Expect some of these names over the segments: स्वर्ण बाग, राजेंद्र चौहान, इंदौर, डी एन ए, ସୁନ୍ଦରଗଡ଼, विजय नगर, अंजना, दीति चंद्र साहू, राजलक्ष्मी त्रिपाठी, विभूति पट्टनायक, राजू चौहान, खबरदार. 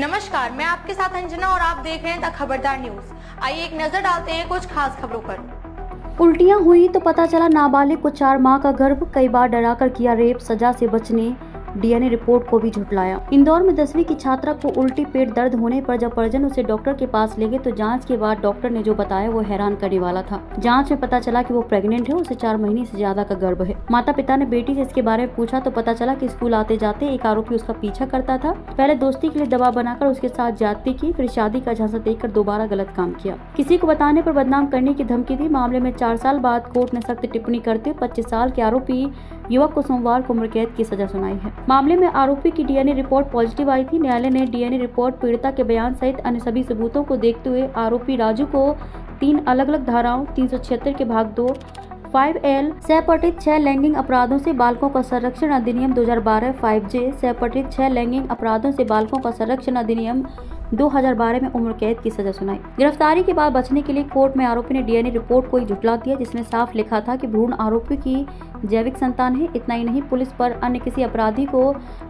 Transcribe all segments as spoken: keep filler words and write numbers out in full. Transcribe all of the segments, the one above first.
नमस्कार, मैं आपके साथ अंजना और आप देख रहे हैं द खबरदार न्यूज। आइए एक नजर डालते हैं कुछ खास खबरों पर। उल्टियां हुई तो पता चला नाबालिग को चार माह का गर्भ, कई बार डराकर किया रेप, सजा से बचने डी एन ए रिपोर्ट को भी झुटलाया। इंदौर में दसवीं की छात्रा को उल्टी पेट दर्द होने पर जब परिजन उसे डॉक्टर के पास ले गए तो जांच के बाद डॉक्टर ने जो बताया वो हैरान करने वाला था। जांच में पता चला कि वो प्रेग्नेंट है, उसे चार महीने से ज्यादा का गर्भ है। माता पिता ने बेटी से इसके बारे में पूछा तो पता चला कि स्कूल आते जाते एक आरोपी उसका पीछा करता था। पहले दोस्ती के लिए दबाव बनाकर उसके साथ ज्यादती की, फिर शादी का झांसा देकर दोबारा गलत काम किया, किसी को बताने पर बदनाम करने की धमकी दी। मामले में चार साल बाद कोर्ट ने सख्त टिप्पणी करते हुए पच्चीस साल के आरोपी युवक को सोमवार को उम्र कैद की सजा सुनाई है। मामले में आरोपी की डी एन ए report positive आई थी। न्यायालय ने डी एन ए रिपोर्ट, पीड़िता के बयान सहित अन्य सभी सबूतों को देखते हुए आरोपी राजू को तीन अलग अलग धाराओं तीन सौ छिहत्तर के भाग दो, फाइव एल, सपठित छह लैंगिंग अपराधों से बालकों का संरक्षण अधिनियम दो हजार बारह, फाइव जे, सपठित छह लैंगिंग अपराधों से बालकों का संरक्षण अधिनियम दो हजार बारह में उम्र कैद की सजा सुनाई। गिरफ्तारी के बाद बचने के लिए कोर्ट में आरोपी ने डी एन ए रिपोर्ट को ही झुटला दिया, जिसमें साफ लिखा था कि भ्रूण आरोपी की जैविक संतान है। इतना ही नहीं, पुलिस पर अन्य किसी अपराधी को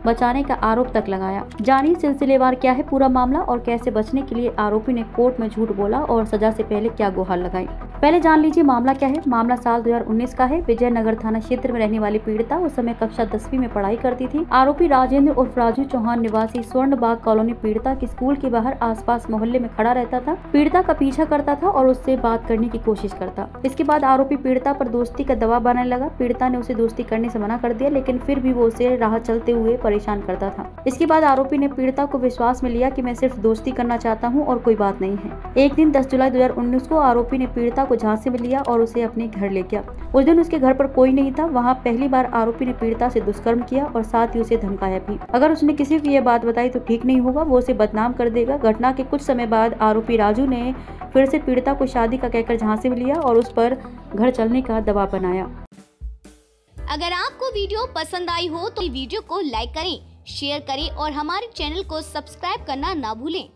बचाने का आरोप तक लगाया। जानिए सिलसिलेवार क्या है पूरा मामला और कैसे बचने के लिए आरोपी ने कोर्ट में झूठ बोला और सजा से पहले क्या गुहार लगाई। पहले जान लीजिए मामला क्या है। मामला साल दो हजार उन्नीस का है। विजय नगर थाना क्षेत्र में रहने वाली पीड़िता उस समय कक्षा दसवीं में पढ़ाई करती थी। आरोपी राजेंद्र उर्फ राजू चौहान निवासी स्वर्ण बाग कॉलोनी पीड़िता के स्कूल के बाहर आसपास मोहल्ले में खड़ा रहता था। पीड़िता का पीछा करता था और उससे बात करने की कोशिश करता। इसके बाद आरोपी पीड़िता पर दोस्ती का दबाव बनाने लगा। पीड़िता ने उसे दोस्ती करने से मना कर दिया, लेकिन फिर भी वो उसे राह चलते हुए परेशान करता था। इसके बाद आरोपी ने पीड़िता को विश्वास में लिया कि मैं सिर्फ दोस्ती करना चाहता हूं और कोई बात नहीं है। एक दिन दस जुलाई दो हजार उन्नीस को आरोपी ने पीड़िता को झांसे में लिया और उसे अपने घर ले गया। उस दिन उसके घर पर कोई नहीं था। वहाँ पहली बार आरोपी ने पीड़िता से दुष्कर्म किया और साथ ही उसे धमकाया भी। अगर उसने किसी को ये बात बताई तो ठीक नहीं होगा, वो उसे बदनाम कर देगा। घटना के कुछ समय बाद आरोपी राजू ने फिर से पीड़िता को शादी का कहकर झांसे में लिया और उस पर घर चलने का दबाव बनाया। अगर आपको वीडियो पसंद आई हो तो वीडियो को लाइक करें, शेयर करें और हमारे चैनल को सब्सक्राइब करना ना भूलें।